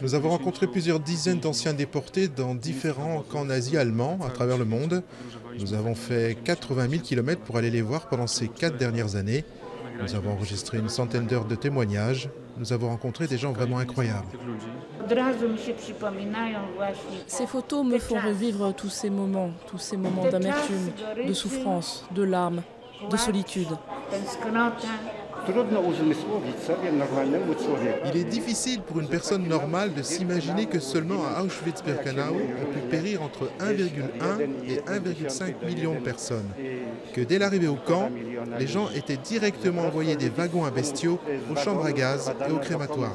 Nous avons rencontré plusieurs dizaines d'anciens déportés dans différents camps nazis allemands à travers le monde. Nous avons fait 80 000 km pour aller les voir pendant ces 4 dernières années. Nous avons enregistré une centaine d'heures de témoignages. Nous avons rencontré des gens vraiment incroyables. Ces photos me font revivre tous ces moments d'amertume, de souffrance, de larmes, de solitude. Il est difficile pour une personne normale de s'imaginer que seulement à Auschwitz-Birkenau, on peut périr entre 1,1 et 1,5 million de personnes. Que dès l'arrivée au camp, les gens étaient directement envoyés des wagons à bestiaux, aux chambres à gaz et aux crématoires.